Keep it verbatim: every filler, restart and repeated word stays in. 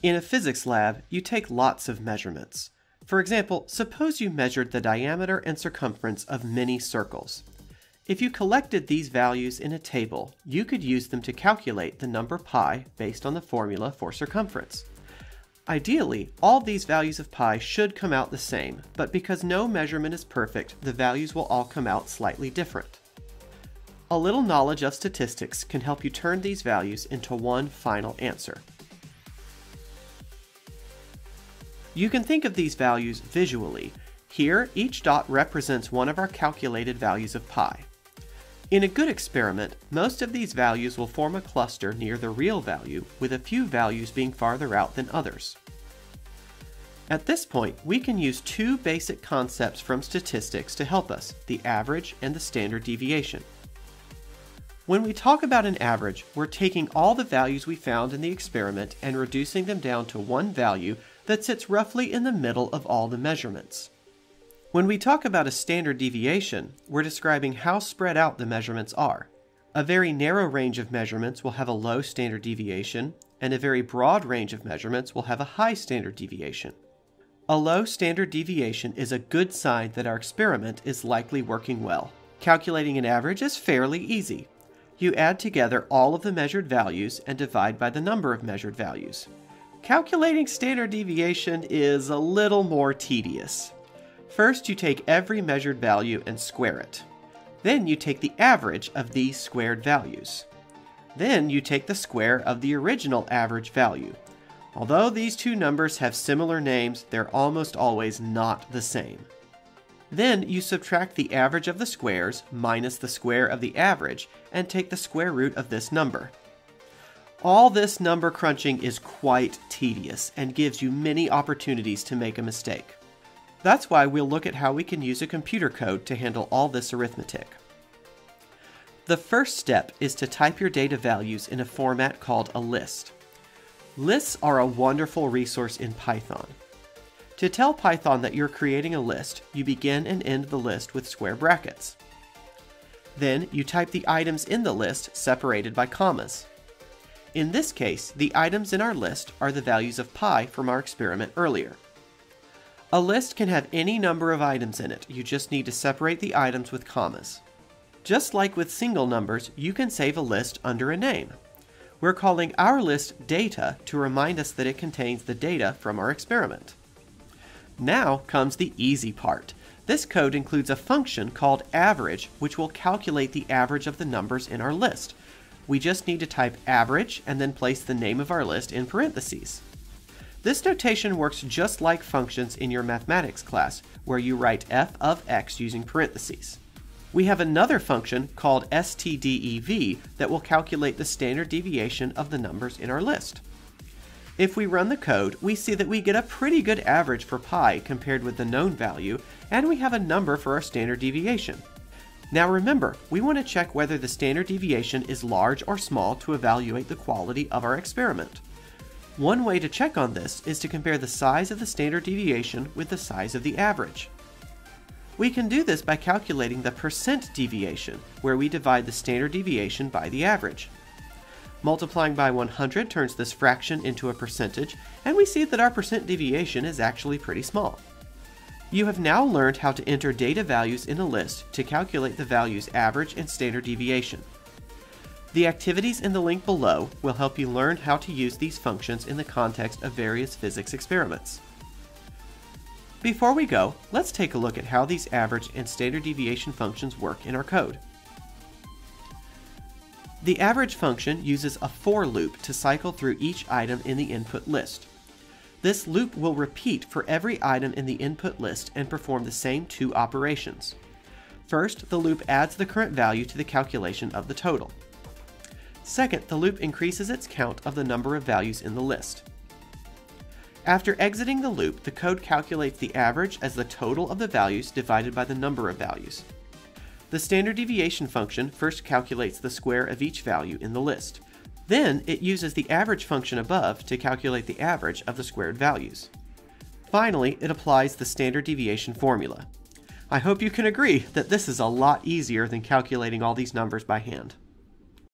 In a physics lab, you take lots of measurements. For example, suppose you measured the diameter and circumference of many circles. If you collected these values in a table, you could use them to calculate the number pi based on the formula for circumference. Ideally, all these values of pi should come out the same, but because no measurement is perfect, the values will all come out slightly different. A little knowledge of statistics can help you turn these values into one final answer. You can think of these values visually. Here, each dot represents one of our calculated values of pi. In a good experiment, most of these values will form a cluster near the real value, with a few values being farther out than others. At this point, we can use two basic concepts from statistics to help us, the average and the standard deviation. When we talk about an average, we're taking all the values we found in the experiment and reducing them down to one value that sits roughly in the middle of all the measurements. When we talk about a standard deviation, we're describing how spread out the measurements are. A very narrow range of measurements will have a low standard deviation, and a very broad range of measurements will have a high standard deviation. A low standard deviation is a good sign that our experiment is likely working well. Calculating an average is fairly easy. You add together all of the measured values and divide by the number of measured values. Calculating standard deviation is a little more tedious. First, you take every measured value and square it. Then you take the average of these squared values. Then you take the square of the original average value. Although these two numbers have similar names, they're almost always not the same. Then you subtract the average of the squares minus the square of the average and take the square root of this number. All this number crunching is quite tedious and gives you many opportunities to make a mistake. That's why we'll look at how we can use a computer code to handle all this arithmetic. The first step is to type your data values in a format called a list. Lists are a wonderful resource in Python. To tell Python that you're creating a list, you begin and end the list with square brackets. Then you type the items in the list separated by commas. In this case, the items in our list are the values of pi from our experiment earlier. A list can have any number of items in it, you just need to separate the items with commas. Just like with single numbers, you can save a list under a name. We're calling our list data to remind us that it contains the data from our experiment. Now comes the easy part. This code includes a function called average, which will calculate the average of the numbers in our list. We just need to type average and then place the name of our list in parentheses. This notation works just like functions in your mathematics class, where you write f of x using parentheses. We have another function called stdev that will calculate the standard deviation of the numbers in our list. If we run the code, we see that we get a pretty good average for pi compared with the known value, and we have a number for our standard deviation. Now remember, we want to check whether the standard deviation is large or small to evaluate the quality of our experiment. One way to check on this is to compare the size of the standard deviation with the size of the average. We can do this by calculating the percent deviation, where we divide the standard deviation by the average. Multiplying by one hundred turns this fraction into a percentage, and we see that our percent deviation is actually pretty small. You have now learned how to enter data values in a list to calculate the values average and standard deviation. The activities in the link below will help you learn how to use these functions in the context of various physics experiments. Before we go, let's take a look at how these average and standard deviation functions work in our code. The average function uses a for loop to cycle through each item in the input list. This loop will repeat for every item in the input list and perform the same two operations. First, the loop adds the current value to the calculation of the total. Second, the loop increases its count of the number of values in the list. After exiting the loop, the code calculates the average as the total of the values divided by the number of values. The standard deviation function first calculates the square of each value in the list. Then it uses the average function above to calculate the average of the squared values. Finally, it applies the standard deviation formula. I hope you can agree that this is a lot easier than calculating all these numbers by hand.